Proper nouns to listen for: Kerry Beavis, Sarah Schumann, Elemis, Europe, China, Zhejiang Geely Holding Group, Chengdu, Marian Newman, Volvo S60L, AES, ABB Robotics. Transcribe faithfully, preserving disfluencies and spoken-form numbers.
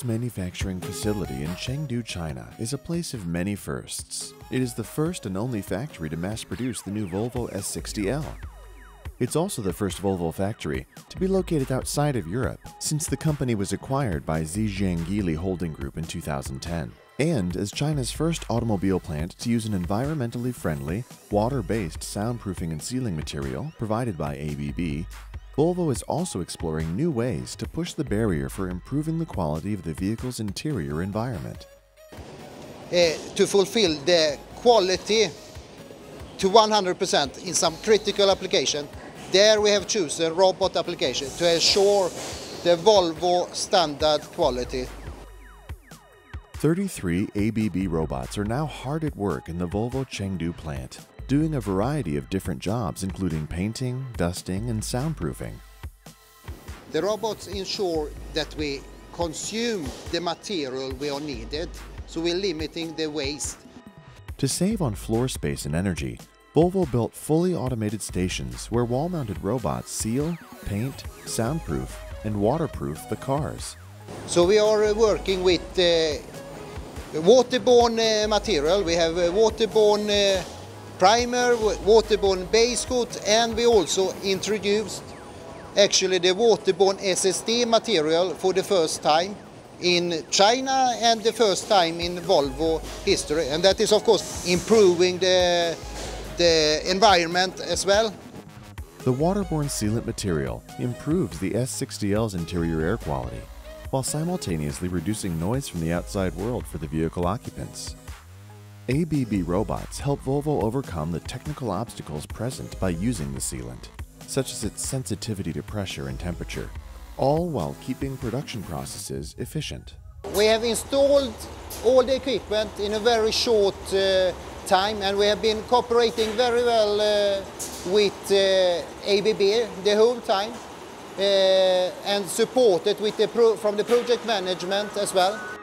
Volvo's manufacturing facility in Chengdu, China is a place of many firsts. It is the first and only factory to mass-produce the new Volvo S sixty L. It's also the first Volvo factory to be located outside of Europe since the company was acquired by Zhejiang Geely Holding Group in two thousand ten, and as China's first automobile plant to use an environmentally friendly, water-based soundproofing and sealing material provided by A B B, Volvo is also exploring new ways to push the barrier for improving the quality of the vehicle's interior environment. Uh, to fulfill the quality to one hundred percent in some critical application, there we have chosen robot application to ensure the Volvo standard quality. thirty-three A B B robots are now hard at work in the Volvo Chengdu plant, doing a variety of different jobs, including painting, dusting, and soundproofing. The robots ensure that we consume the material we are needed, so we're limiting the waste. To save on floor space and energy, Volvo built fully automated stations where wall-mounted robots seal, paint, soundproof, and waterproof the cars. So we are working with uh, waterborne uh, material. We have uh, waterborne uh, primer, waterborne base coat, and we also introduced actually the waterborne S S D material for the first time in China and the first time in Volvo history, and that is of course improving the, the environment as well. The waterborne sealant material improves the S sixty L's interior air quality while simultaneously reducing noise from the outside world for the vehicle occupants. A B B robots help Volvo overcome the technical obstacles present by using the sealant, such as its sensitivity to pressure and temperature, all while keeping production processes efficient. We have installed all the equipment in a very short uh, time, and we have been cooperating very well uh, with uh, A B B the whole time uh, and supported with the pro from the project management as well.